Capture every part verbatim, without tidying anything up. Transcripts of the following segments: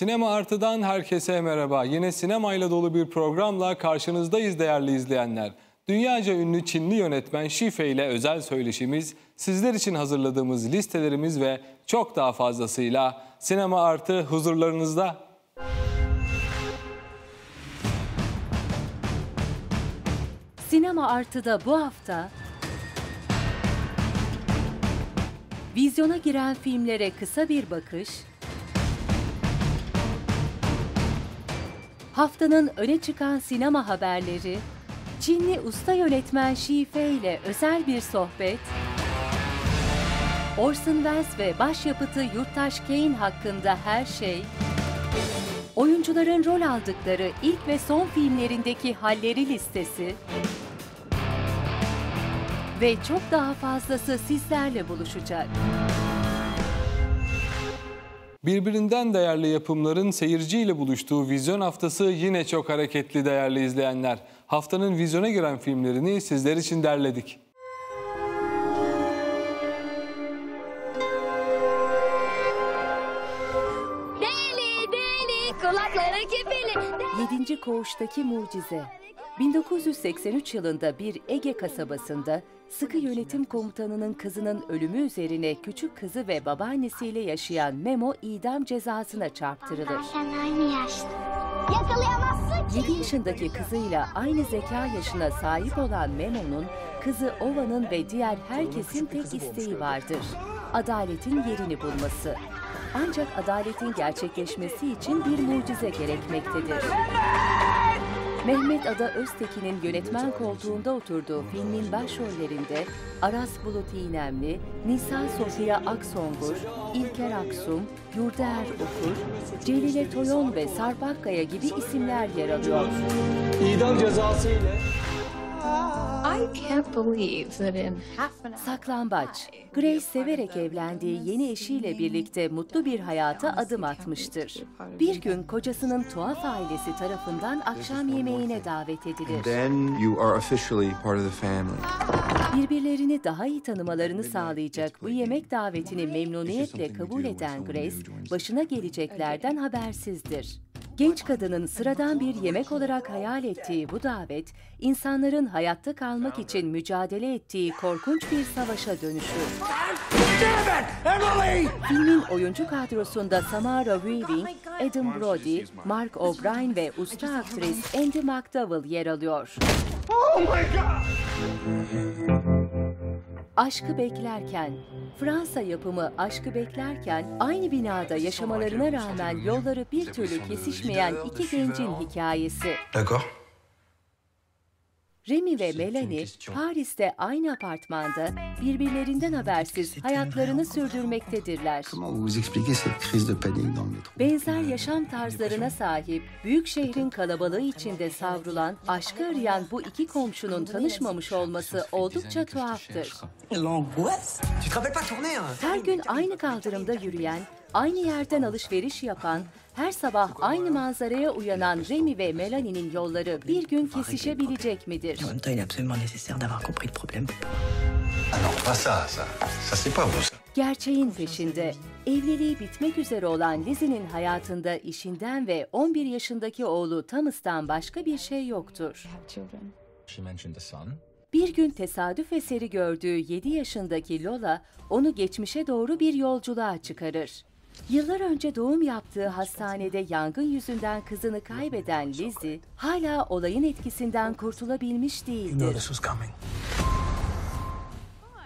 Sinema Artı'dan herkese merhaba. Yine sinemayla dolu bir programla karşınızdayız değerli izleyenler. Dünyaca ünlü Çinli yönetmen Xie Fei ile özel söyleşimiz, sizler için hazırladığımız listelerimiz ve çok daha fazlasıyla Sinema Artı huzurlarınızda. Sinema Artı'da bu hafta vizyona giren filmlere kısa bir bakış, haftanın öne çıkan sinema haberleri, Çinli usta yönetmen Xie Fei ile özel bir sohbet, Orson Welles ve başyapıtı Yurttaş Kane hakkında her şey, oyuncuların rol aldıkları ilk ve son filmlerindeki halleri listesi ve çok daha fazlası sizlerle buluşacak. Birbirinden değerli yapımların seyirciyle buluştuğu vizyon haftası yine çok hareketli değerli izleyenler. Haftanın vizyona giren filmlerini sizler için derledik. Deli deli kulakları kepeli. Yedinci Koğuştaki Mucize. bin dokuz yüz seksen üç yılında bir Ege kasabasında sıkı yönetim komutanının kızının ölümü üzerine küçük kızı ve babaannesiyle yaşayan Memo idam cezasına çarptırılır. yedi yaşındaki kızıyla aynı zeka yaşına sahip olan Memo'nun, kızı Ova'nın ve diğer herkesin tek isteği vardır: adaletin yerini bulması. Ancak adaletin gerçekleşmesi için bir mucize gerekmektedir. Mehmet Ada Öztekin'in yönetmen koltuğunda oturduğu filmin başrollerinde Aras Bulut İynemli, Nisa Sofya Aksongur, İlker Aksun, Yurdaer Okur, Celile Toyon ve Sarp Akkaya gibi isimler yer alıyor. İdam cezası ile... Saklambaç. Grace severek evlendiği yeni eşiyle birlikte mutlu bir hayata adım atmıştır. Bir gün kocasının tuhaf ailesi tarafından akşam yemeğine davet edilir. Birbirlerini daha iyi tanımalarını sağlayacak bu yemek davetini memnuniyetle kabul eden Grace, başına geleceklerden habersizdir. Genç kadının sıradan bir yemek olarak hayal ettiği bu davet, insanların hayatta kalmak için mücadele ettiği korkunç bir savaşa dönüşür. Filmin oyuncu kadrosunda Samara Weaving, Adam Brody, Mark O'Brien ve usta aktris Andy McAvoy yer alıyor. Oh my God! Aşkı Beklerken. Fransa yapımı Aşkı Beklerken, aynı binada yaşamalarına rağmen yolları bir türlü kesişmeyen iki gencin hikayesi. Remy ve Melanie, Paris'te aynı apartmanda birbirlerinden habersiz hayatlarını sürdürmektedirler. Benzer yaşam tarzlarına sahip, büyük şehrin kalabalığı içinde savrulan, aşkı arayan bu iki komşunun tanışmamış olması oldukça tuhaftır. Her gün aynı kaldırımda yürüyen, aynı yerden alışveriş yapan, her sabah aynı manzaraya uyanan Remy ve Melanie'nin yolları bir gün kesişebilecek midir? Gerçeğin peşinde. Evliliği bitmek üzere olan Lizzie'nin hayatında işinden ve on bir yaşındaki oğlu Thomas'tan başka bir şey yoktur. Bir gün tesadüf eseri gördüğü yedi yaşındaki Lola, onu geçmişe doğru bir yolculuğa çıkarır. Yıllar önce doğum yaptığı hastanede yangın yüzünden kızını kaybeden Lizzie, hala olayın etkisinden kurtulabilmiş değildir.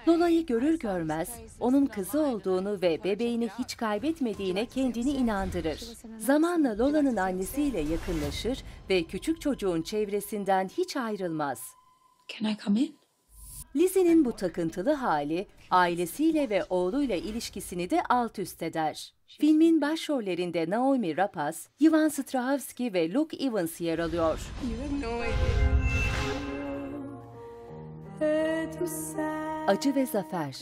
Lola'yı görür görmez, onun kızı olduğunu ve bebeğini hiç kaybetmediğine kendini inandırır. Zamanla Lola'nın annesiyle yakınlaşır ve küçük çocuğun çevresinden hiç ayrılmaz. Lizzie'nin bu takıntılı hali, ailesiyle ve oğluyla ilişkisini de alt üst eder. Filmin başrollerinde Naomi Rapace, Yvan Strahovski ve Luke Evans yer alıyor. Acı ve Zafer.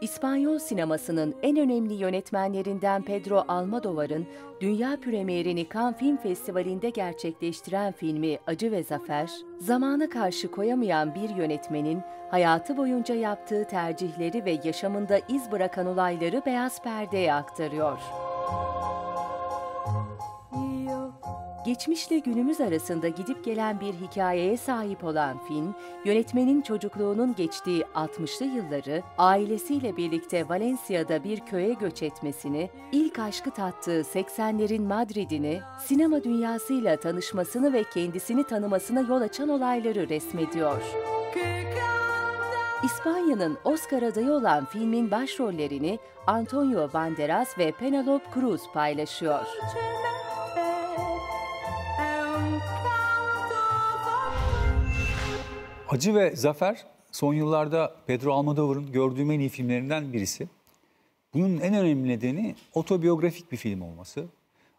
İspanyol sinemasının en önemli yönetmenlerinden Pedro Almodovar'ın dünya premierini Cannes Film Festivali'nde gerçekleştiren filmi Acı ve Zafer, zamana karşı koyamayan bir yönetmenin hayatı boyunca yaptığı tercihleri ve yaşamında iz bırakan olayları beyaz perdeye aktarıyor. geçmişle günümüz arasında gidip gelen bir hikayeye sahip olan film, yönetmenin çocukluğunun geçtiği altmışlı yılları, ailesiyle birlikte Valencia'da bir köye göç etmesini, ilk aşkı tattığı seksenlerin Madrid'ini, sinema dünyasıyla tanışmasını ve kendisini tanımasına yol açan olayları resmediyor. İspanya'nın Oscar adayı olan filmin başrollerini Antonio Banderas ve Penelope Cruz paylaşıyor. Acı ve Zafer son yıllarda Pedro Almodovar'ın gördüğüm en iyi filmlerinden birisi. Bunun en önemli nedeni otobiyografik bir film olması.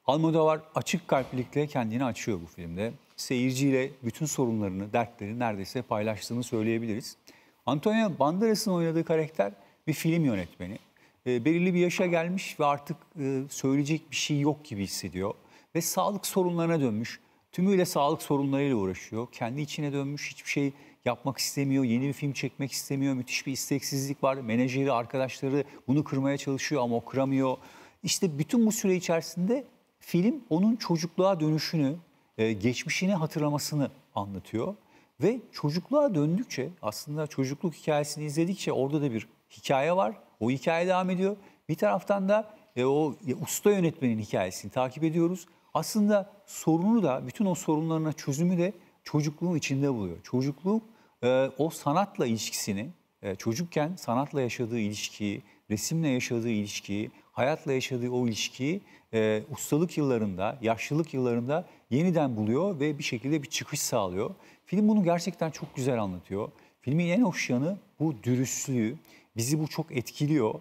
Almodovar açık kalplilikle kendini açıyor bu filmde. Seyirciyle bütün sorunlarını, dertlerini neredeyse paylaştığını söyleyebiliriz. Antonio Banderas'ın oynadığı karakter bir film yönetmeni. E, belirli bir yaşa gelmiş ve artık e, söyleyecek bir şey yok gibi hissediyor. Ve sağlık sorunlarına dönmüş. Tümüyle sağlık sorunlarıyla uğraşıyor. Kendi içine dönmüş, hiçbir şey yapmak istemiyor, yeni bir film çekmek istemiyor. Müthiş bir isteksizlik var. Menajeri, arkadaşları bunu kırmaya çalışıyor ama o kıramıyor. İşte bütün bu süre içerisinde film onun çocukluğa dönüşünü, e, geçmişini hatırlamasını anlatıyor. Ve çocukluğa döndükçe, aslında çocukluk hikayesini izledikçe orada da bir hikaye var. O hikaye devam ediyor. Bir taraftan da e, o e, usta yönetmenin hikayesini takip ediyoruz. Aslında sorunu da, bütün o sorunlarına çözümü de çocukluğun içinde buluyor. Çocukluğun e, o sanatla ilişkisini, e, çocukken sanatla yaşadığı ilişkiyi, resimle yaşadığı ilişkiyi, hayatla yaşadığı o ilişkiyi e, ustalık yıllarında, yaşlılık yıllarında yeniden buluyor ve bir şekilde bir çıkış sağlıyor. Film bunu gerçekten çok güzel anlatıyor. Filmin en hoş yanı bu dürüstlüğü. Bizi bu çok etkiliyor.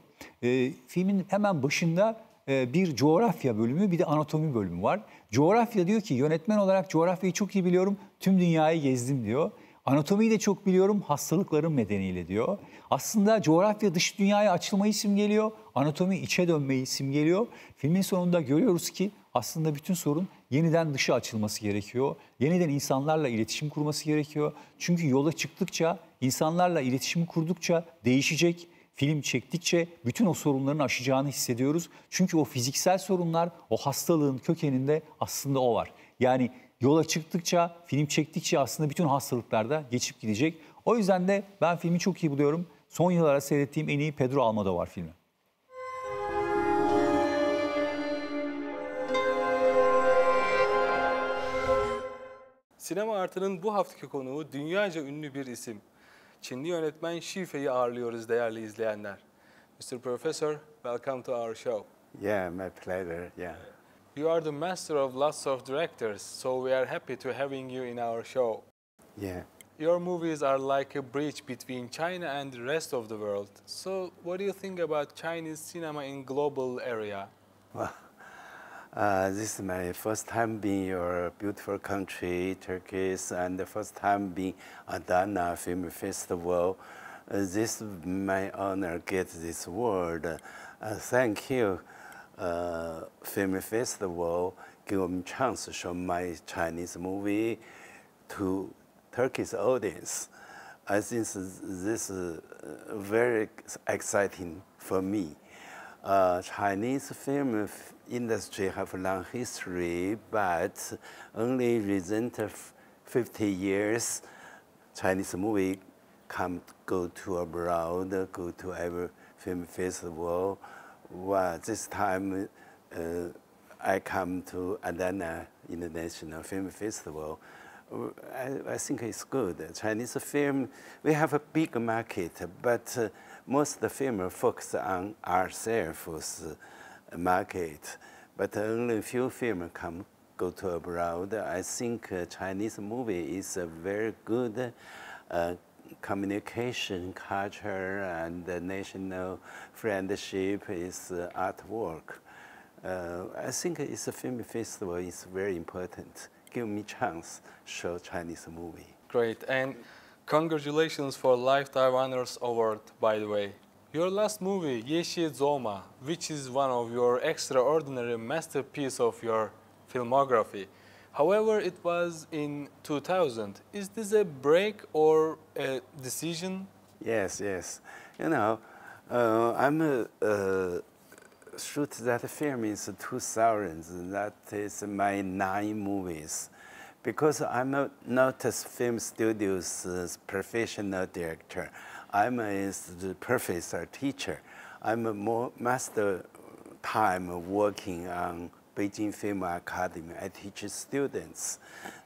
E, filmin hemen başında e, bir coğrafya bölümü, bir de anatomi bölümü var. Coğrafya diyor ki, yönetmen olarak coğrafyayı çok iyi biliyorum, tüm dünyayı gezdim diyor. Anatomiyi de çok biliyorum, hastalıkların nedeniyle diyor. Aslında coğrafya dış dünyaya açılmayı simgeliyor, anatomi içe dönmeyi simgeliyor. Filmin sonunda görüyoruz ki aslında bütün sorun yeniden dışa açılması gerekiyor. Yeniden insanlarla iletişim kurması gerekiyor. Çünkü yola çıktıkça, insanlarla iletişim kurdukça değişecek. Film çektikçe bütün o sorunların aşacağını hissediyoruz. Çünkü o fiziksel sorunlar, o hastalığın kökeninde aslında o var. Yani yola çıktıkça, film çektikçe aslında bütün hastalıklarda geçip gidecek. O yüzden de ben filmi çok iyi buluyorum. Son yıllarda seyrettiğim en iyi Pedro Almodovar filmi. Sinema Artı'nın bu haftaki konuğu dünyaca ünlü bir isim. Çinli yönetmen Xie Fei'yi ağırlıyoruz değerli izleyenler. mister Professor, welcome to our show. Yeah, my pleasure. Yeah. You are the master of lots of directors, so we are happy to having you in our show. Yeah. Your movies are like a bridge between China and the rest of the world. So what do you think about Chinese cinema in global area? Well, uh, this is my first time being in your beautiful country, Turkey, and the first time being Adana Film Festival. Uh, this is my honor get this award. Uh, thank you. Uh, film festival give me chance to show my Chinese movie to Turkish audience. I think this is very exciting for me. Uh, Chinese film industry have a long history, but only recent fifty years Chinese movie come go to abroad, go to every film festival. Well, this time uh, I come to Adana International Film Festival. I, I think it's good. Chinese film, we have a big market, but uh, most of the film focus on ourselves uh, market. But only few film come go to abroad. I think uh, Chinese movie is a very good uh, communication, culture, and the national friendship is uh, artwork. Uh, I think it's a film festival is very important. Give me chance show Chinese movie. Great, and congratulations for Lifetime Honors Award, by the way. Your last movie, Yixi Zhuoma, which is one of your extraordinary masterpiece of your filmography. However, it was in two thousand. Is this a break or a decision? Yes, yes. You know, uh, I'm a, a shoot that film in two thousand. That is my nine movies. Because I'm a, not a film studio's uh, professional director. I'm a professor, teacher. I'm a more master time working on Beijing Film Academy. I teach students.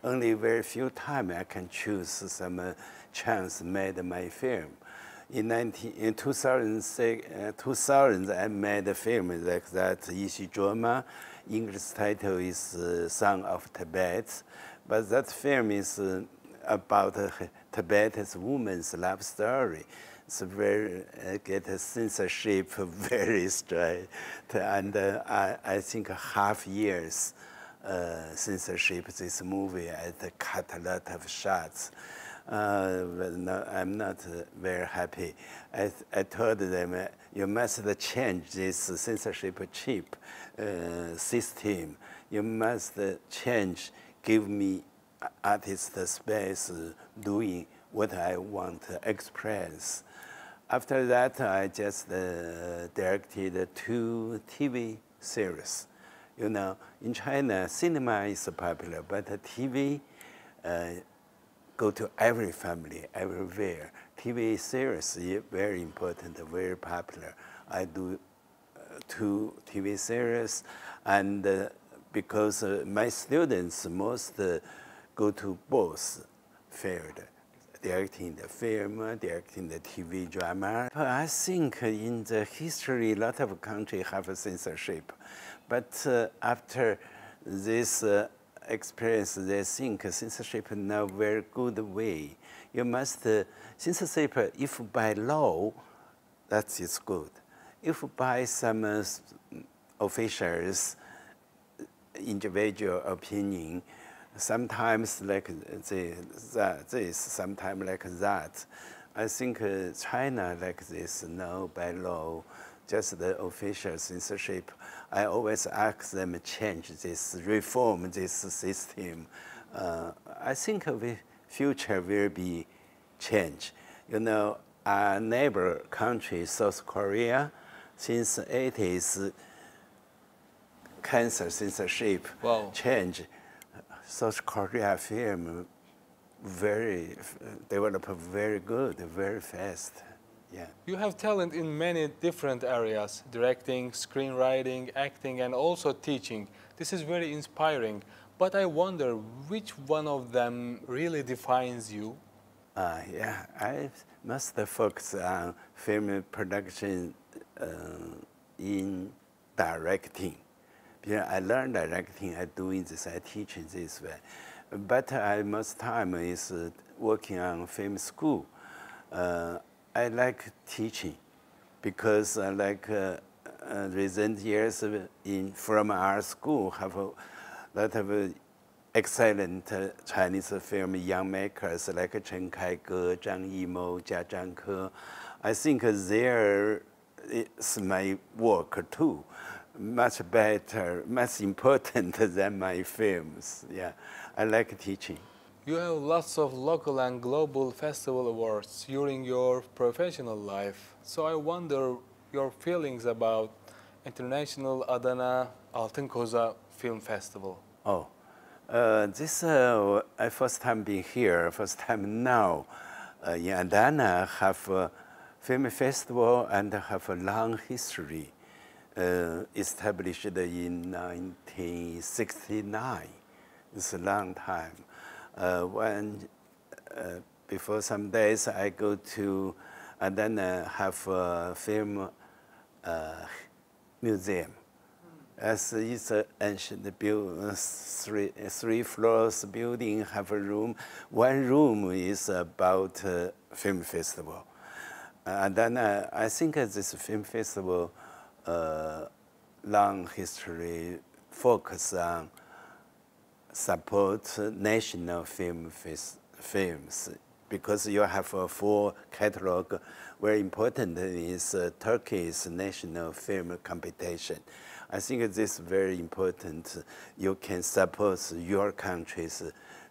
Only very few time I can choose some uh, chance made my film. In, nineteen, in two thousand, uh, two thousand, I made a film like that, Yixi Zhuoma. English title is uh, Song of Tibet. But that film is uh, about uh, Tibetan woman's love story. It's very, uh, get a censorship very straight. And uh, I, I think half years uh, censorship this movie. I cut a lot of shots. Uh, but no, I'm not uh, very happy. I, I told them, uh, you must change this censorship chip uh, system. You must uh, change. Give me artist space doing what I want to express. After that, I just uh, directed two T V series. You know, in China, cinema is popular, but T V uh, go to every family, everywhere. T V series is very important, very popular. I do uh, two T V series, and uh, because uh, my students most uh, go to both field, directing the film, directing the T V drama. I think in the history, a lot of countries have a censorship. But uh, after this uh, experience, they think censorship is not a very good way. You must, uh, censorship, if by law, that is good. If by some uh, officials, individual opinion, sometimes like this, sometimes like that. I think uh, China like this, no by law, just the official censorship. I always ask them change this, reform this system. Uh, I think the future will be change. You know, our neighbor country, South Korea, since eighties, cancer censorship wow. change. South Korea film very developed very good, very fast. Yeah. You have talent in many different areas: directing, screenwriting, acting, and also teaching. This is very inspiring. But I wonder which one of them really defines you. Uh, yeah, I must focus on film production uh, in directing. Yeah, I learned directing, I doing this, I teach in this way. But I most time is uh, working on film school. Uh, I like teaching because I like uh, uh, recent years in from our school have a lot of uh, excellent uh, Chinese film young makers like Chen Kaige, Zhang Yimou, Jia Zhangke. I think there is my work too. Much better, much important than my films. Yeah, I like teaching. You have lots of local and global festival awards during your professional life. So I wonder your feelings about International Adana Altın Koza Film Festival. Oh, uh, this uh, I first time being here, first time now. Uh, in Adana have a film festival and have a long history. Uh, established in nineteen sixty-nine. It's a long time. Uh, when, uh, before some days, I go to, and then uh, have a film uh, museum. As it's an ancient building, three, three floors building, have a room. One room is about uh, film festival. And then uh, I think at this film festival, Uh, long history focus on support national film films because you have a full catalog. Very important is uh, Turkey's national film competition. I think this is very important. You can support your country's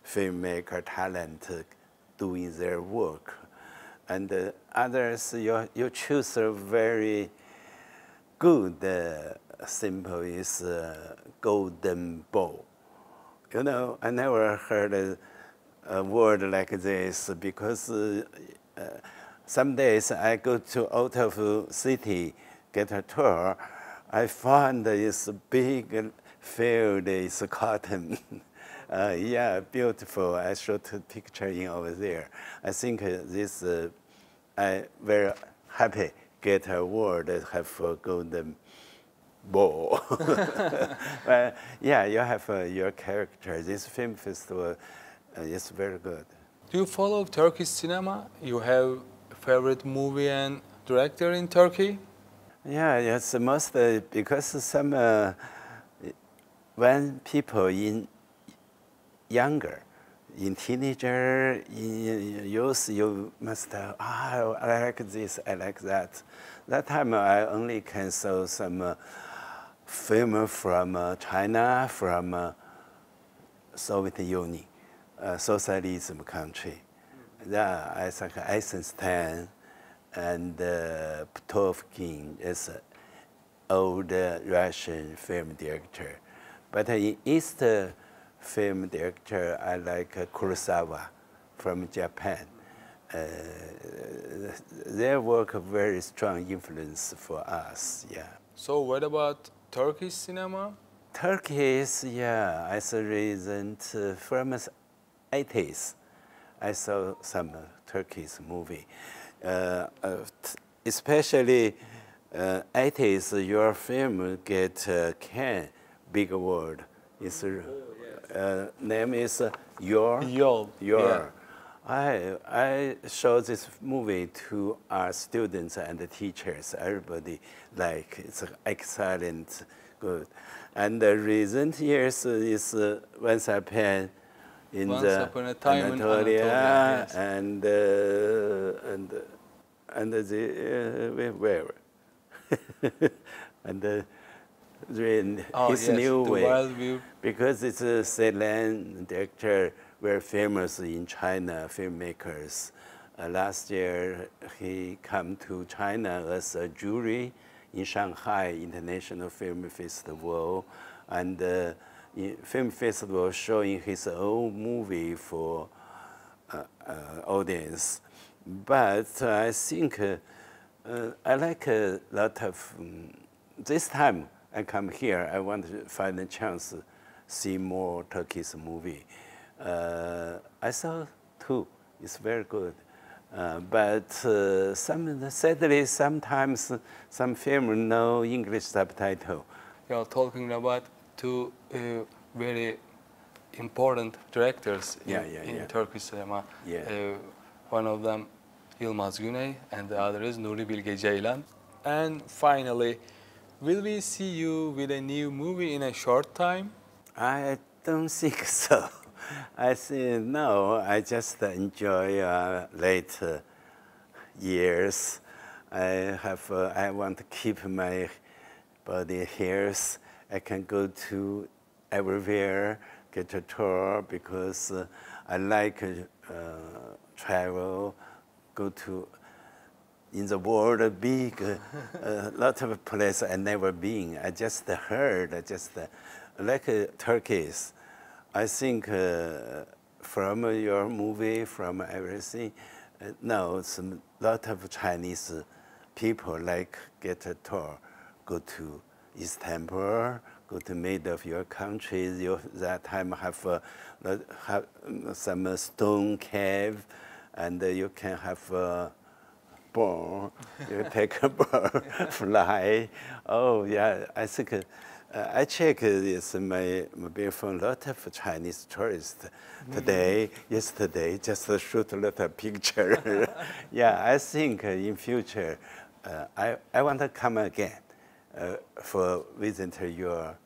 filmmaker talent doing their work, and uh, others you you choose a very good uh, symbol is uh, golden bowl. You know, I never heard a, a word like this because uh, uh, some days I go to out of city, get a tour, I find this big field is cotton. Uh, yeah, beautiful. I shot a picture in over there. I think this, uh, I very happy get a word that have a golden ball. uh, yeah, you have uh, your character. This film festival uh, is very good. Do you follow Turkish cinema? You have a favorite movie and director in Turkey? Yeah, yes, most uh, because some uh, when people in younger, in teenager, in youth, you must, uh, oh, I like this, I like that. That time I only can saw some uh, film from uh, China, from uh, Soviet Union, uh, socialism country. Mm-hmm. Yeah, I think Eisenstein and uh, Ptovkin is an old uh, Russian film director. But in East, uh, film director, I like uh, Kurosawa from Japan. Uh, their work very strong influence for us, yeah. So what about Turkish cinema? Turkish, yeah, I saw recent uh, from eighties. I saw some uh, Turkish movie. Uh, uh, especially uh, eighties, your film get uh, Cannes, big award. It's, uh, Uh, name is uh, Your. Your. Your. Yeah. I, I show this movie to our students and the teachers. Everybody like it's excellent, good. And the recent years is uh, Once Upon in Once the upon a time Anatolia, in Anatolia yes. and, uh, and and the uh, where and. Uh, In oh, his yes, new way, because it's a Celine director, very famous in China, filmmakers. Uh, last year, he came to China as a jury in Shanghai International Film Festival, and uh, film festival showing his own movie for uh, uh, audience. But uh, I think uh, uh, I like a lot of um, this time. I come here, I want to find a chance to see more Turkish movie. Uh, I saw two, it's very good. Uh, but uh, some, sadly, sometimes some film no English subtitle. You're talking about two uh, very important directors in, yeah, yeah, in yeah. Turkish cinema. Yeah. Uh, one of them, Yılmaz Güney, and the other is Nuri Bilge Ceylan. And finally, will we see you with a new movie in a short time? I don't think so. I think, no, I just enjoy uh, late uh, years. I have, uh, I want to keep my body hairs. I can go to everywhere, get a tour, because uh, I like uh, travel, go to in the world, a big, a uh, lot of places I never been. I just heard, I just, uh, like uh, Turkish. I think uh, from your movie, from everything, uh, now some lot of Chinese people like get a tour, go to Istanbul, go to mid of your country. You that time have, uh, have some stone cave, and uh, you can have uh, you take a bird, fly. Oh yeah, I think uh, I check uh, this my mobile phone. Lot of Chinese tourists today, yesterday, just uh, shoot a lot of picture. Yeah, I think uh, in future, uh, I I want to come again uh, for visit your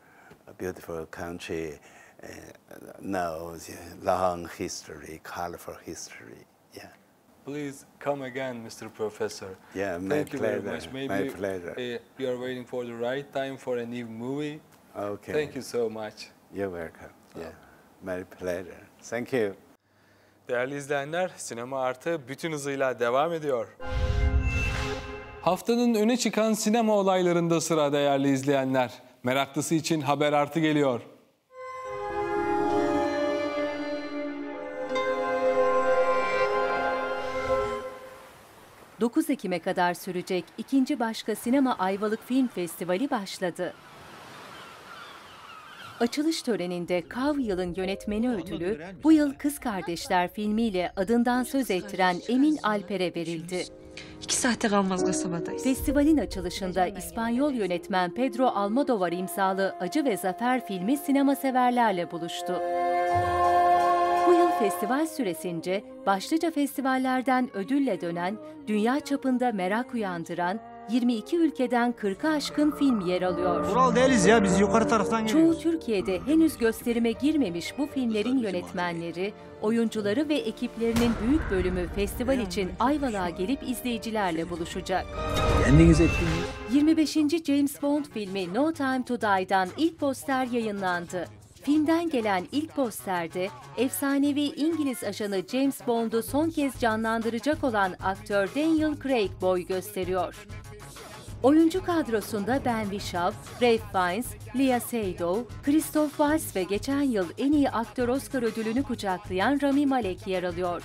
beautiful country. Uh, now, the long history, colorful history. Yeah. Please come again, Mister Professor. Yeah, my Thank you pleasure. Very much. Maybe my pleasure. Uh, you are waiting for the right time for a new movie. Okay. Thank you so much. You're welcome. Yeah, oh. My pleasure. Thank you. Değerli izleyenler, Sinema Artı bütün hızıyla devam ediyor. Haftanın öne çıkan sinema olaylarında sıra değerli izleyenler. Meraklısı için Haber Artı geliyor. dokuz Ekim'e kadar sürecek ikinci Başka Sinema Ayvalık Film Festivali başladı. Açılış töreninde Kav Yıl'ın yönetmeni ödülü bu yıl Kız Kardeşler filmiyle adından söz ettiren Emin Alper'e verildi. İki saate kalmaz kasabadayız. Festivalin açılışında İspanyol yönetmen Pedro Almodovar imzalı Acı ve Zafer filmi sinema severlerle buluştu. Bu yıl festival süresince başlıca festivallerden ödülle dönen, dünya çapında merak uyandıran yirmi iki ülkeden kırka aşkın film yer alıyor. Ural değiliz ya, biz yukarı taraftan geliyoruz. Çoğu Türkiye'de henüz gösterime girmemiş bu filmlerin yönetmenleri, oyuncuları ve ekiplerinin büyük bölümü festival için Ayvalık'a gelip izleyicilerle buluşacak. yirmi beşinci James Bond filmi No Time to Die'dan ilk poster yayınlandı. Filmden gelen ilk posterde efsanevi İngiliz ajanı James Bond'u son kez canlandıracak olan aktör Daniel Craig boy gösteriyor. Oyuncu kadrosunda Ben Whishaw, Ralph Fiennes, Lia Seydoux, Christoph Waltz ve geçen yıl en iyi aktör Oscar ödülünü kucaklayan Rami Malek yer alıyor.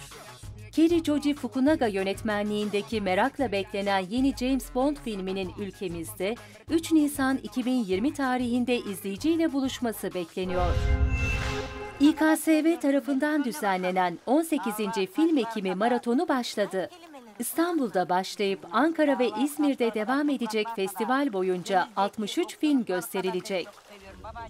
Keri Joji Fukunaga yönetmenliğindeki merakla beklenen yeni James Bond filminin ülkemizde üç Nisan iki bin yirmi tarihinde izleyiciyle buluşması bekleniyor. İ K S V tarafından düzenlenen on sekizinci Film Ekimi Maratonu başladı. İstanbul'da başlayıp Ankara ve İzmir'de devam edecek festival boyunca altmış üç film gösterilecek.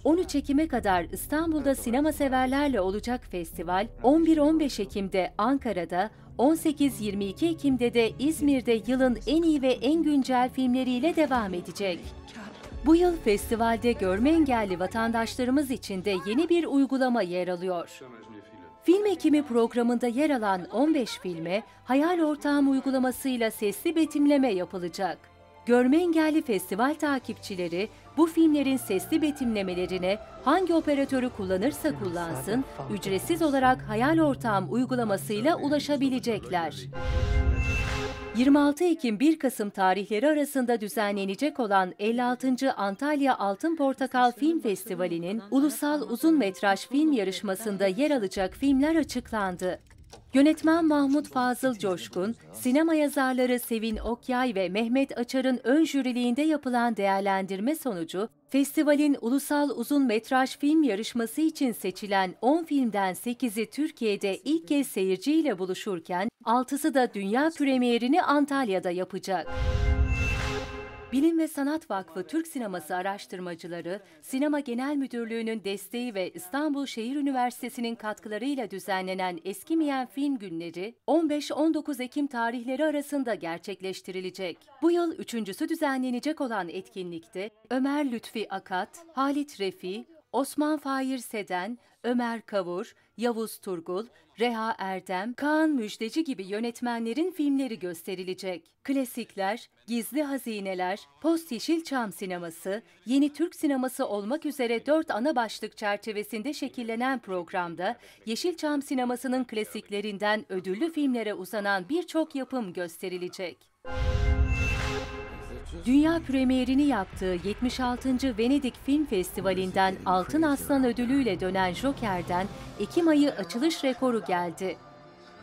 on üç Ekim'e kadar İstanbul'da sinema severlerle olacak festival, on bir on beş Ekim'de Ankara'da, on sekiz yirmi iki Ekim'de de İzmir'de yılın en iyi ve en güncel filmleriyle devam edecek. Bu yıl festivalde görme engelli vatandaşlarımız için de yeni bir uygulama yer alıyor. Film Ekimi programında yer alan on beş filme Hayal Ortağım uygulamasıyla sesli betimleme yapılacak. Görme engelli festival takipçileri bu filmlerin sesli betimlemelerine hangi operatörü kullanırsa kullansın, ücretsiz olarak Hayal Ortağım uygulamasıyla ulaşabilecekler. yirmi altı Ekim bir Kasım tarihleri arasında düzenlenecek olan elli altıncı Antalya Altın Portakal Film Festivali'nin Ulusal Uzun Metraj Film Yarışması'nda yer alacak filmler açıklandı. Yönetmen Mahmut Fazıl Coşkun, sinema yazarları Sevin Okyay ve Mehmet Açar'ın ön jüriliğinde yapılan değerlendirme sonucu, festivalin Ulusal Uzun Metraj Film Yarışması için seçilen on filmden sekizi Türkiye'de ilk kez seyirciyle buluşurken, altısı da dünya premierini Antalya'da yapacak. Bilim ve Sanat Vakfı Türk Sineması Araştırmacıları, Sinema Genel Müdürlüğü'nün desteği ve İstanbul Şehir Üniversitesi'nin katkılarıyla düzenlenen Eskimeyen Film Günleri on beş on dokuz Ekim tarihleri arasında gerçekleştirilecek. Bu yıl üçüncüsü düzenlenecek olan etkinlikte Ömer Lütfi Akat, Halit Refi, Osman Fahir Seden, Ömer Kavur, Yavuz Turgul, Reha Erdem, Kaan Müjdeci gibi yönetmenlerin filmleri gösterilecek. Klasikler, Gizli Hazineler, Post Yeşilçam Sineması, Yeni Türk Sineması olmak üzere dört ana başlık çerçevesinde şekillenen programda Yeşilçam Sineması'nın klasiklerinden ödüllü filmlere uzanan birçok yapım gösterilecek. Dünya premierini yaptığı yetmiş altıncı Venedik Film Festivali'nden Altın Aslan ödülüyle dönen Joker'den Ekim ayı açılış rekoru geldi.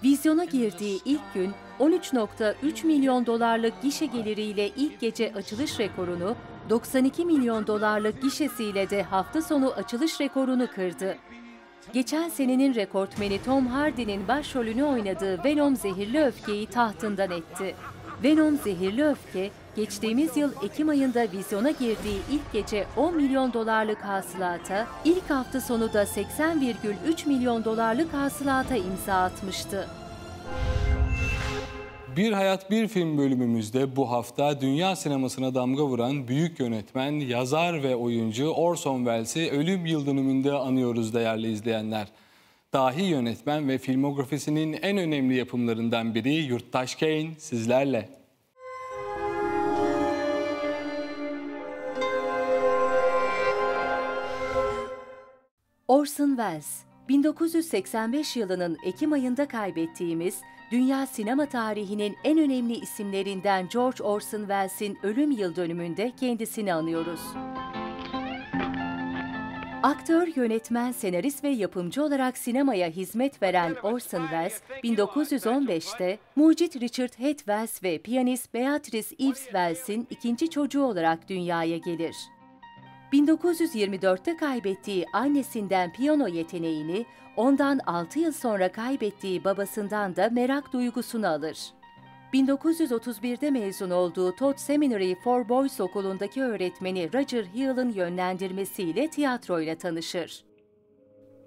Vizyona girdiği ilk gün on üç nokta üç milyon dolarlık gişe geliriyle ilk gece açılış rekorunu, doksan iki milyon dolarlık gişesiyle de hafta sonu açılış rekorunu kırdı. Geçen senenin rekortmeni Tom Hardy'nin başrolünü oynadığı Venom Zehirli Öfke'yi tahtından etti. Venom Zehirli Öfke, geçtiğimiz yıl Ekim ayında vizyona girdiği ilk gece on milyon dolarlık hasılata, ilk hafta sonu da seksen virgül üç milyon dolarlık hasılata imza atmıştı. Bir Hayat Bir Film bölümümüzde bu hafta dünya sinemasına damga vuran büyük yönetmen, yazar ve oyuncu Orson Welles'i ölüm yıldönümünde anıyoruz değerli izleyenler. Dahi yönetmen ve filmografisinin en önemli yapımlarından biri Yurttaş Kane sizlerle. Orson Welles, bin dokuz yüz seksen beş yılının Ekim ayında kaybettiğimiz dünya sinema tarihinin en önemli isimlerinden George Orson Welles'in ölüm yıl dönümünde kendisini anıyoruz. Aktör, yönetmen, senarist ve yapımcı olarak sinemaya hizmet veren Orson Welles, bin dokuz yüz on beşte mucit Richard Head Wells ve piyanist Beatrice Eves Wells'in ikinci çocuğu olarak dünyaya gelir. bin dokuz yüz yirmi dörtte kaybettiği annesinden piyano yeteneğini, ondan altı yıl sonra kaybettiği babasından da merak duygusunu alır. bin dokuz yüz otuz birde mezun olduğu Todd Seminary for Boys okulundaki öğretmeni Roger Hill'ın yönlendirmesiyle tiyatroyla tanışır.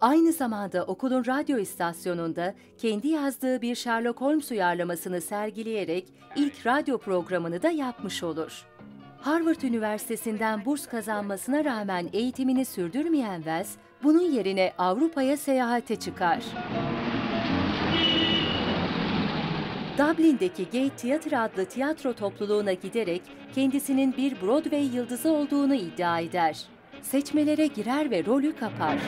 Aynı zamanda okulun radyo istasyonunda kendi yazdığı bir Sherlock Holmes uyarlamasını sergileyerek ilk radyo programını da yapmış olur. Harvard Üniversitesi'nden burs kazanmasına rağmen eğitimini sürdürmeyen Wells, bunun yerine Avrupa'ya seyahate çıkar. Dublin'deki Gay Theatre adlı tiyatro topluluğuna giderek kendisinin bir Broadway yıldızı olduğunu iddia eder. Seçmelere girer ve rolü kapar.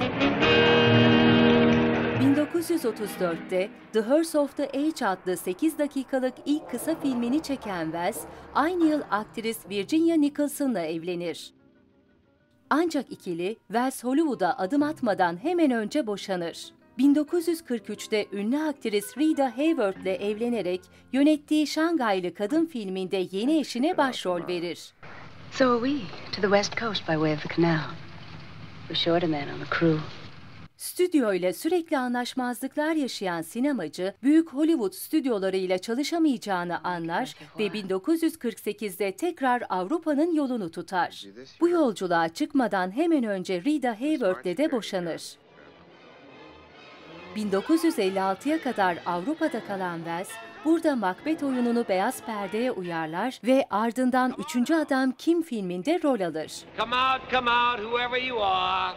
bin dokuz yüz otuz dörtte The Hearse of the Age adlı sekiz dakikalık ilk kısa filmini çeken Wells, aynı yıl aktris Virginia Nicholson'la evlenir. Ancak ikili Wells Hollywood'a adım atmadan hemen önce boşanır. bin dokuz yüz kırk üçte ünlü aktris Rita Hayworth'le evlenerek yönettiği Şangaylı Kadın filminde yeni eşine başrol verir. So are we to the west coast by way of the canal. We short a man on the crew. Stüdyo ile sürekli anlaşmazlıklar yaşayan sinemacı, büyük Hollywood stüdyolarıyla çalışamayacağını anlar ve bin dokuz yüz kırk sekizde tekrar Avrupa'nın yolunu tutar. Bu yolculuğa çıkmadan hemen önce Rita Hayworth'le de boşanır. bin dokuz yüz elli altıya kadar Avrupa'da kalan Wells, burada Macbeth oyununu beyaz perdeye uyarlar ve ardından Üçüncü Adam Kim filminde rol alır. Come out, come out, whoever you are.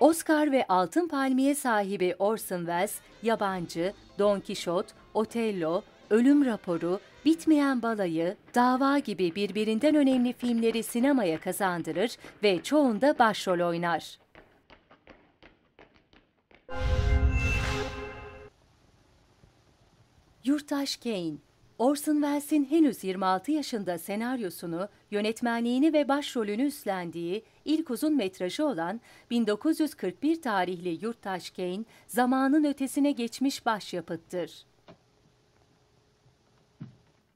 Oscar ve Altın Palmiye sahibi Orson Welles, Yabancı, Don Kişot, Otello, Ölüm Raporu, Bitmeyen Balayı, Dava gibi birbirinden önemli filmleri sinemaya kazandırır ve çoğunda başrol oynar. Yurttaş Kane, Orson Welles'in henüz yirmi altı yaşında senaryosunu, yönetmenliğini ve başrolünü üstlendiği ilk uzun metrajı olan bin dokuz yüz kırk bir tarihli Yurttaş Kane, zamanın ötesine geçmiş başyapıttır.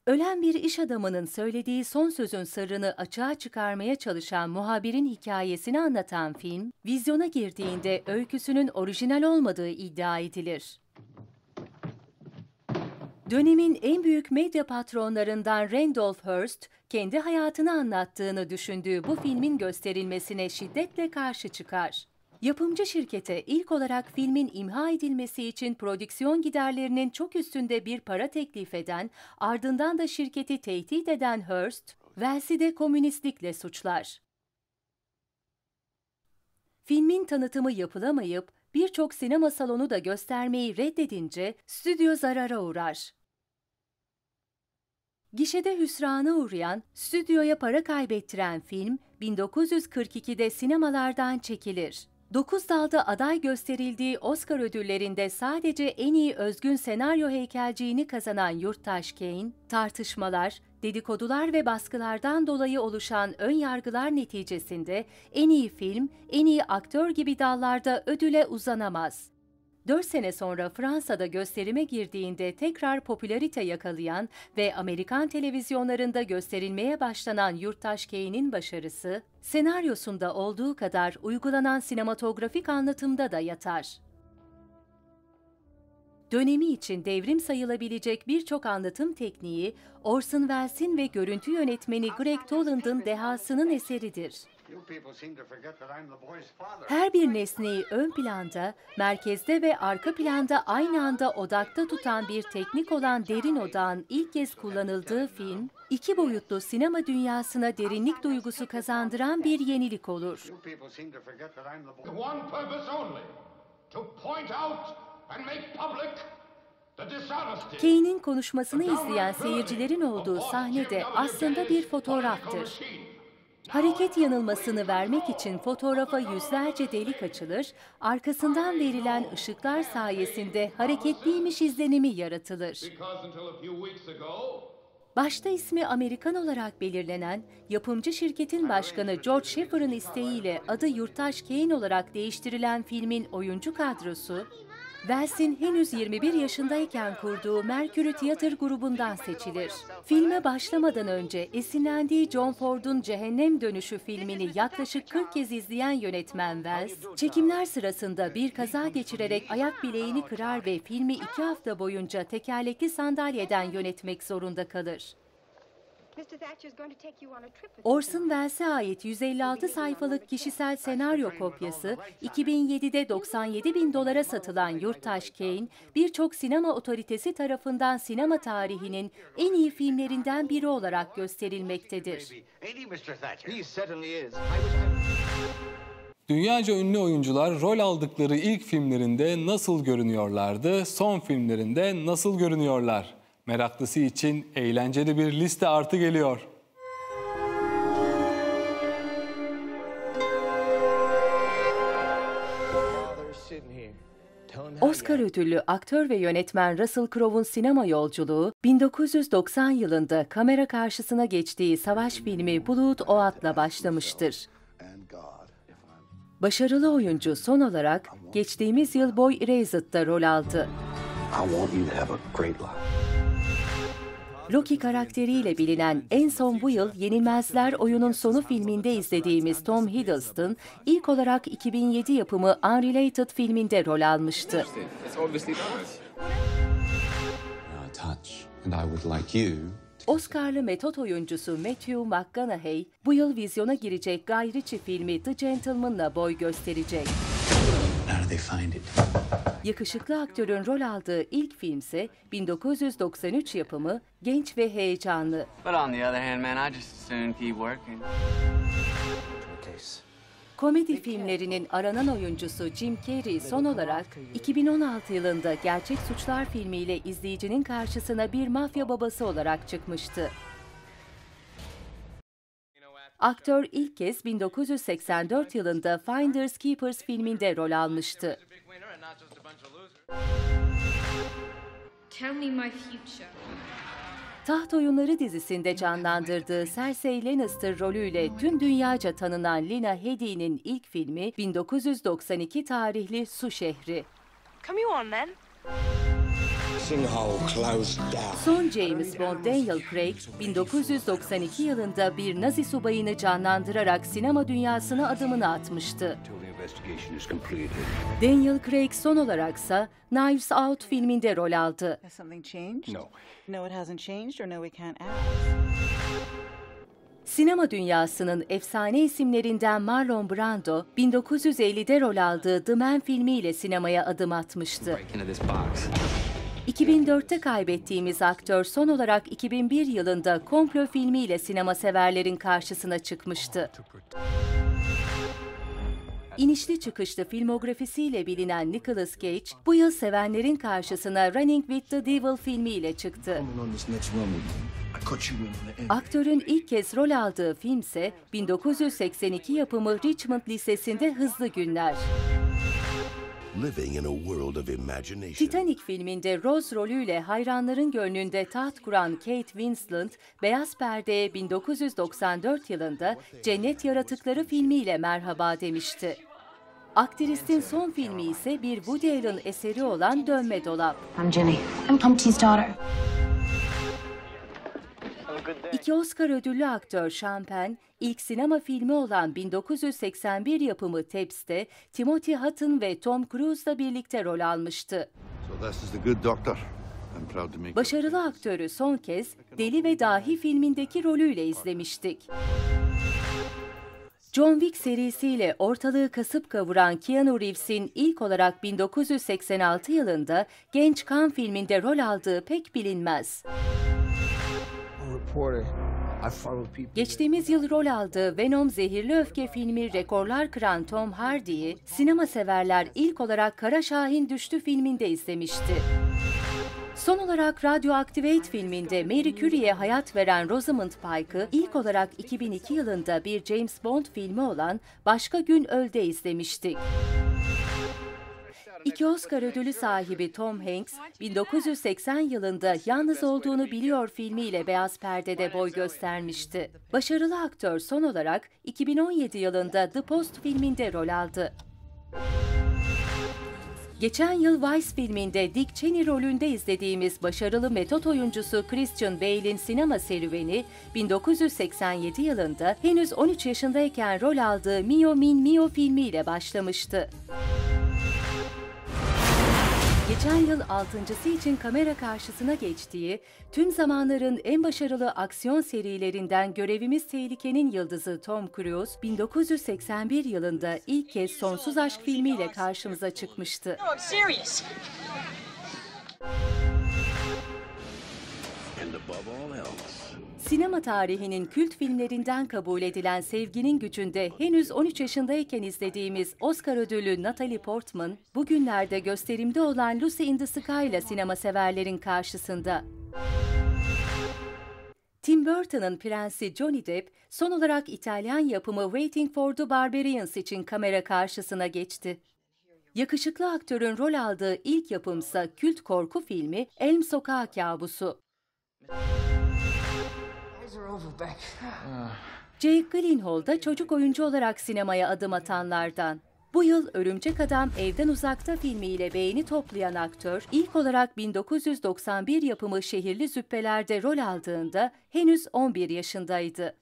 Ölen bir iş adamının söylediği son sözün sırrını açığa çıkarmaya çalışan muhabirin hikayesini anlatan film, vizyona girdiğinde öyküsünün orijinal olmadığı iddia edilir. Dönemin en büyük medya patronlarından Randolph Hearst, kendi hayatını anlattığını düşündüğü bu filmin gösterilmesine şiddetle karşı çıkar. Yapımcı şirkete ilk olarak filmin imha edilmesi için prodüksiyon giderlerinin çok üstünde bir para teklif eden, ardından da şirketi tehdit eden Hearst, Welles'i de komünistlikle suçlar. Filmin tanıtımı yapılamayıp, birçok sinema salonu da göstermeyi reddedince stüdyo zarara uğrar. Gişede hüsrana uğrayan, stüdyoya para kaybettiren film, bin dokuz yüz kırk ikide sinemalardan çekilir. Dokuz dalda aday gösterildiği Oscar ödüllerinde sadece en iyi özgün senaryo heykelciğini kazanan Yurttaş Kane, tartışmalar, dedikodular ve baskılardan dolayı oluşan ön yargılar neticesinde en iyi film, en iyi aktör gibi dallarda ödüle uzanamaz. Dört sene sonra Fransa'da gösterime girdiğinde tekrar popülarite yakalayan ve Amerikan televizyonlarında gösterilmeye başlanan Yurttaş Kane'in başarısı, senaryosunda olduğu kadar uygulanan sinematografik anlatımda da yatar. Dönemi için devrim sayılabilecek birçok anlatım tekniği, Orson Welles'in ve görüntü yönetmeni Greg Toland'ın dehasının eseridir. Her bir nesneyi ön planda, merkezde ve arka planda aynı anda odakta tutan bir teknik olan derin odağın ilk kez kullanıldığı film, iki boyutlu sinema dünyasına derinlik duygusu kazandıran bir yenilik olur. Kane'in konuşmasını izleyen seyircilerin olduğu sahne de aslında bir fotoğraftır. Hareket yanılmasını vermek için fotoğrafa yüzlerce delik açılır, arkasından verilen ışıklar sayesinde hareketliymiş izlenimi yaratılır. Başta ismi Amerikan olarak belirlenen yapımcı şirketin başkanı George Sheffer'ın isteğiyle adı Yurttaş Kane olarak değiştirilen filmin oyuncu kadrosu, Welles'in henüz yirmi bir yaşındayken kurduğu Mercury Theatre grubundan seçilir. Filme başlamadan önce esinlendiği John Ford'un Cehennem Dönüşü filmini yaklaşık kırk kez izleyen yönetmen Welles, çekimler sırasında bir kaza geçirerek ayak bileğini kırar ve filmi iki hafta boyunca tekerlekli sandalyeden yönetmek zorunda kalır. Orson Welles'e ait yüz elli altı sayfalık kişisel senaryo kopyası iki bin yedide doksan yedi bin dolara satılan Yurttaş Kane, birçok sinema otoritesi tarafından sinema tarihinin en iyi filmlerinden biri olarak gösterilmektedir. Dünyaca ünlü oyuncular rol aldıkları ilk filmlerinde nasıl görünüyorlardı, son filmlerinde nasıl görünüyorlar? Meraklısı için eğlenceli bir liste artı geliyor. Oscar ödüllü aktör ve yönetmen Russell Crowe'un sinema yolculuğu, bin dokuz yüz doksan yılında kamera karşısına geçtiği savaş filmi Blood Oath'la başlamıştır. Başarılı oyuncu son olarak geçtiğimiz yıl Boy Erased'da rol aldı. Loki karakteriyle bilinen en son bu yıl Yenilmezler Oyunun Sonu filminde izlediğimiz Tom Hiddleston, ilk olarak iki bin yedi yapımı Unrelated filminde rol almıştı. Oscar'lı metot oyuncusu Matthew McConaughey, bu yıl vizyona girecek Guy Ritchie filmi The Gentleman'la boy gösterecek. Yakışıklı aktörün rol aldığı ilk filmse bin dokuz yüz doksan üç yapımı Genç ve Heyecanlı. Komedi filmlerinin aranan oyuncusu Jim Carrey son olarak iki bin on altı yılında Gerçek Suçlar filmiyle izleyicinin karşısına bir mafya babası olarak çıkmıştı. Aktör ilk kez bin dokuz yüz seksen dört yılında Finders Keepers filminde rol almıştı. Taht Oyunları dizisinde canlandırdığı Cersei Lannister rolüyle tüm dünyaca tanınan Lena Headey'nin ilk filmi bin dokuz yüz doksan iki tarihli Su Şehri. Come on, then. Son James Bond Daniel Craig, bin dokuz yüz doksan iki yılında bir Nazi subayını canlandırarak sinema dünyasına adımını atmıştı. Daniel Craig son olaraksa Knives Out filminde rol aldı. Sinema dünyasının efsane isimlerinden Marlon Brando, bin dokuz yüz ellide rol aldığı The Man filmiyle sinemaya adım atmıştı. iki bin dörtte kaybettiğimiz aktör son olarak iki bin bir yılında Komplo filmiyle sinema severlerin karşısına çıkmıştı. İnişli çıkışlı filmografisiyle bilinen Nicolas Cage, bu yıl sevenlerin karşısına Running with the Devil filmiyle çıktı. Aktörün ilk kez rol aldığı film ise bin dokuz yüz seksen iki yapımı Richmond Lisesi'nde Hızlı Günler. Titanic filminde Rose rolüyle hayranların gönlünde taht kuran Kate Winslet, beyaz perdeye bin dokuz yüz doksan dört yılında Cennet Yaratıkları filmiyle merhaba demişti. Aktristin son filmi ise bir Woody Allen eseri olan Dönme Dolap. I'm Jenny. I'm Humpty's daughter. İki Oscar ödüllü aktör Sean Penn, ilk sinema filmi olan bin dokuz yüz seksen bir yapımı Teps'te Timothy Hutton ve Tom Cruise'la birlikte rol almıştı. Başarılı aktörü son kez Deli ve Dahi filmindeki rolüyle izlemiştik. John Wick serisiyle ortalığı kasıp kavuran Keanu Reeves'in ilk olarak bin dokuz yüz seksen altı yılında Genç Kan filminde rol aldığı pek bilinmez. Geçtiğimiz yıl rol aldığı Venom Zehirli Öfke filmi rekorlar kıran Tom Hardy'yi sinema severler ilk olarak Kara Şahin Düştü filminde izlemişti. Son olarak Radioactivate filminde Marie Curie'ye hayat veren Rosamund Pike'ı ilk olarak iki bin iki yılında bir James Bond filmi olan Başka Gün Öl'de izlemiştik. İki Oscar ödülü sahibi Tom Hanks, bin dokuz yüz seksen yılında Yalnız Olduğunu Biliyor filmiyle Beyaz Perde'de boy göstermişti. Başarılı aktör son olarak iki bin on yedi yılında The Post filminde rol aldı. Geçen yıl Vice filminde Dick Cheney rolünde izlediğimiz başarılı metot oyuncusu Christian Bale'in sinema serüveni, bin dokuz yüz seksen yedi yılında henüz on üç yaşındayken rol aldığı Mio Min Mio filmiyle başlamıştı. Geçen yıl altıncısı için kamera karşısına geçtiği, tüm zamanların en başarılı aksiyon serilerinden Görevimiz Tehlike'nin yıldızı Tom Cruise, bin dokuz yüz seksen bir yılında ilk kez Sonsuz Aşk filmiyle karşımıza çıkmıştı. Sinema tarihinin kült filmlerinden kabul edilen Sevginin Gücü'nde henüz on üç yaşındayken izlediğimiz Oscar ödüllü Natalie Portman, bugünlerde gösterimde olan Lucy in the Sky ile sinema severlerin karşısında. Tim Burton'ın prensi Johnny Depp, son olarak İtalyan yapımı Waiting for the Barbarians için kamera karşısına geçti. Yakışıklı aktörün rol aldığı ilk yapımsa kült korku filmi Elm Sokağı Kabusu. Jake Gyllenhaal'da çocuk oyuncu olarak sinemaya adım atanlardan. Bu yıl Örümcek Adam Evden Uzakta filmiyle beğeni toplayan aktör, ilk olarak bin dokuz yüz doksan bir yapımı Şehirli Züppeler'de rol aldığında henüz on bir yaşındaydı.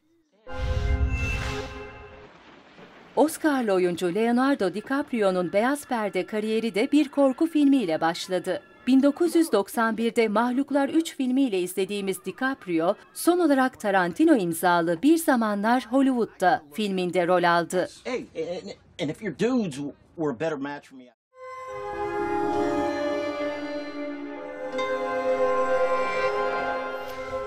Oscar'lı oyuncu Leonardo DiCaprio'nun Beyaz Perde kariyeri de bir korku filmiyle başladı. bin dokuz yüz doksan birde Mahluklar üç filmiyle izlediğimiz DiCaprio, son olarak Tarantino imzalı Bir Zamanlar Hollywood'da filminde rol aldı.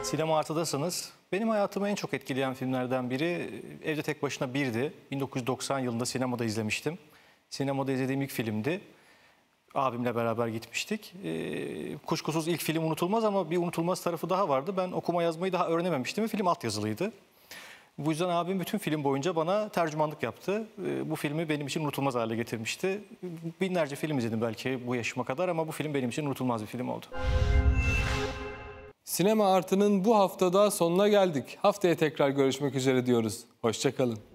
Sinema Artı'dasınız. Benim hayatımı en çok etkileyen filmlerden biri Evde Tek Başına birdi. bin dokuz yüz doksan yılında sinemada izlemiştim. Sinemada izlediğim ilk filmdi. Abimle beraber gitmiştik. Ee, kuşkusuz ilk film unutulmaz ama bir unutulmaz tarafı daha vardı. Ben okuma yazmayı daha öğrenememiştim ve film altyazılıydı. Bu yüzden abim bütün film boyunca bana tercümanlık yaptı. Ee, bu filmi benim için unutulmaz hale getirmişti. Binlerce film izledim belki bu yaşıma kadar ama bu film benim için unutulmaz bir film oldu. Sinema Artı'nın bu haftada sonuna geldik. Haftaya tekrar görüşmek üzere diyoruz. Hoşça kalın.